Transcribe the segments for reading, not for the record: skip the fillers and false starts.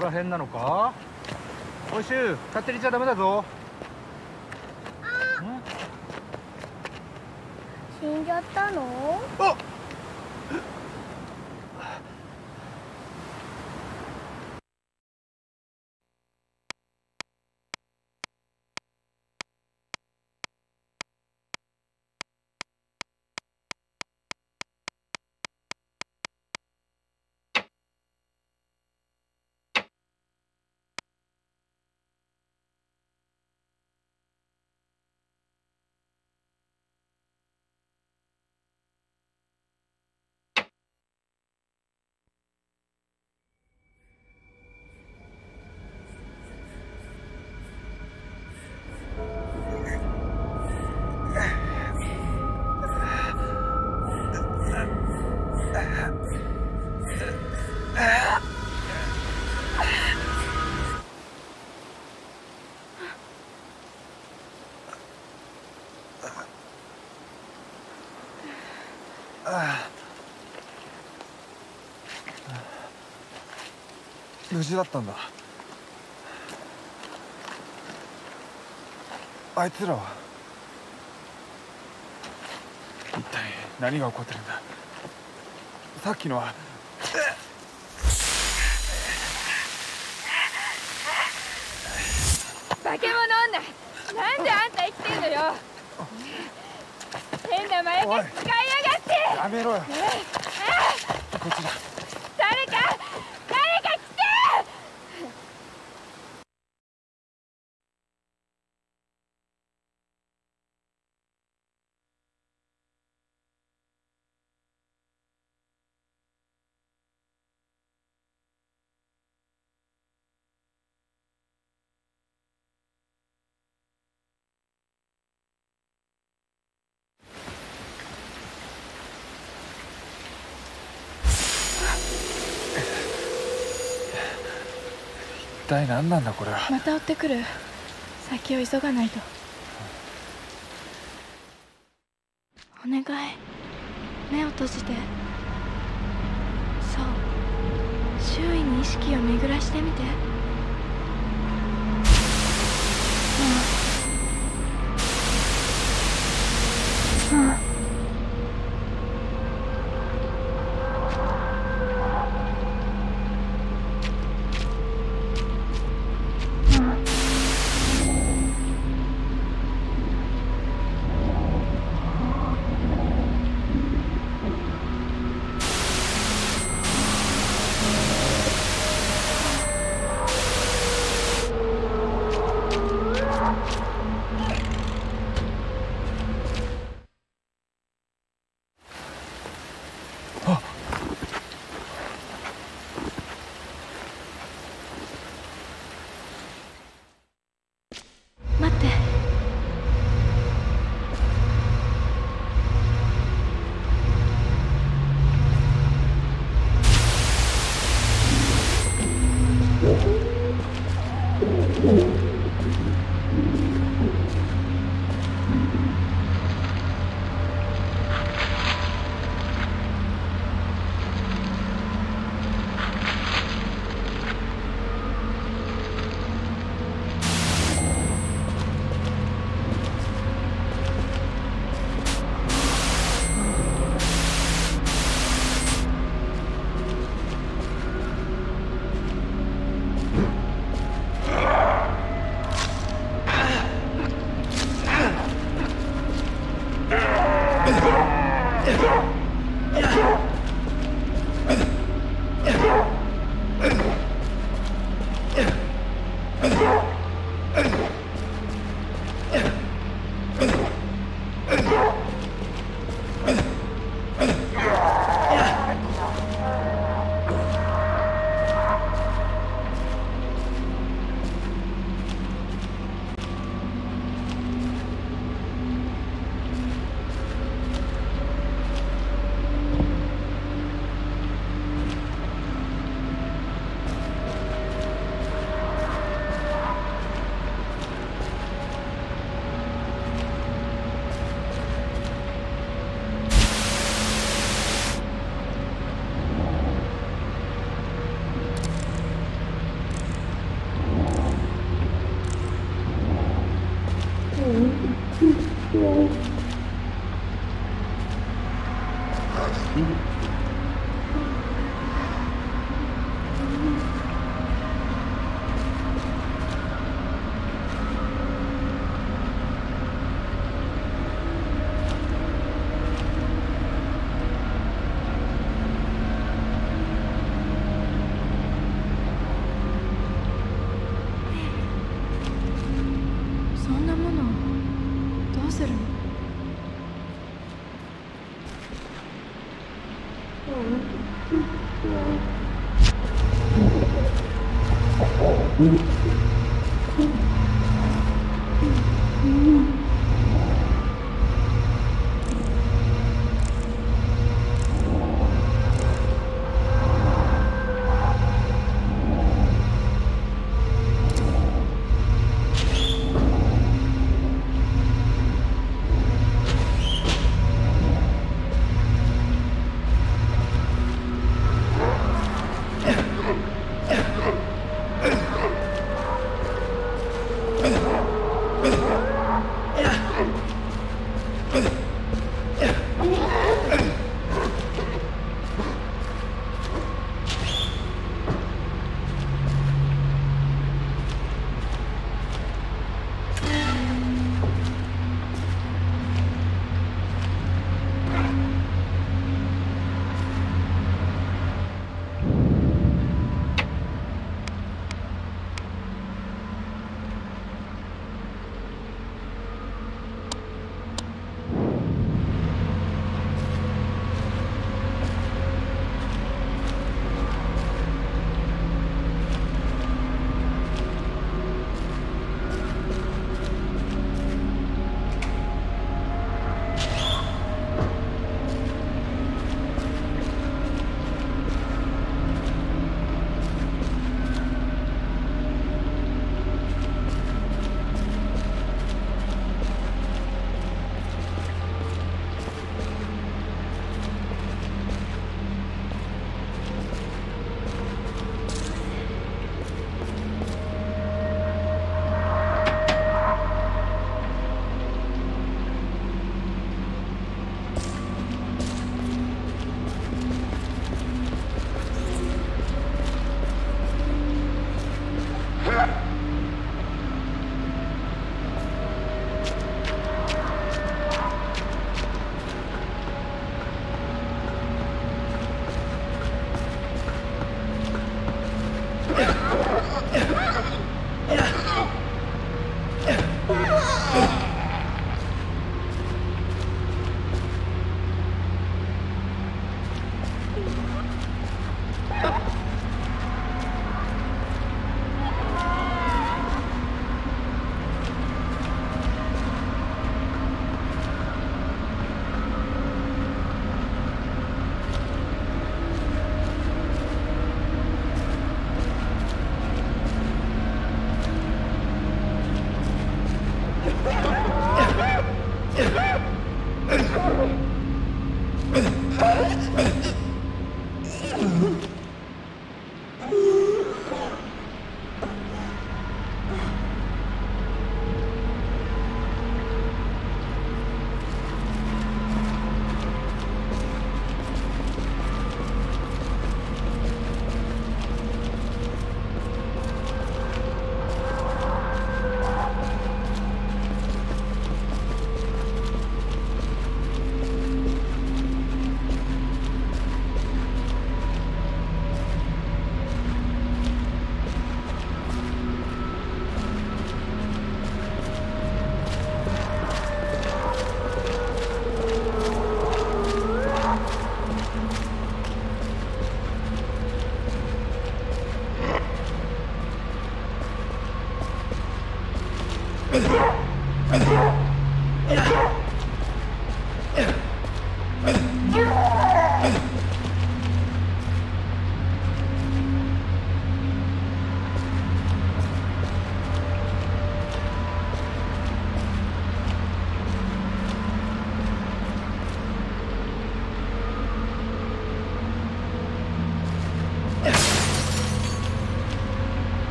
こら辺なのか。おいしゅう、勝手に行っちゃダメだぞ。死んじゃったの？あっ、無事だったんだ。あいつらは一体何が起こってるんだ。さっきのは化け物女、なんであんた生きてんのよ。変な前髪使いやがって。やめろよ。こっちだ。一体何なんだこれは。また追ってくる。先を急がないと。お願い、目を閉じて。そう、周囲に意識を巡らしてみて。うんうん、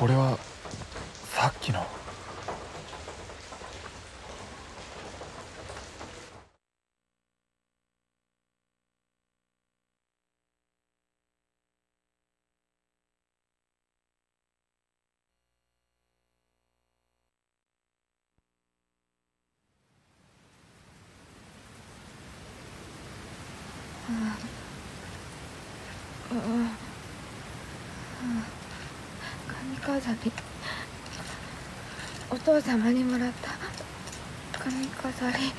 これはさっきの。お父様にもらった髪飾り。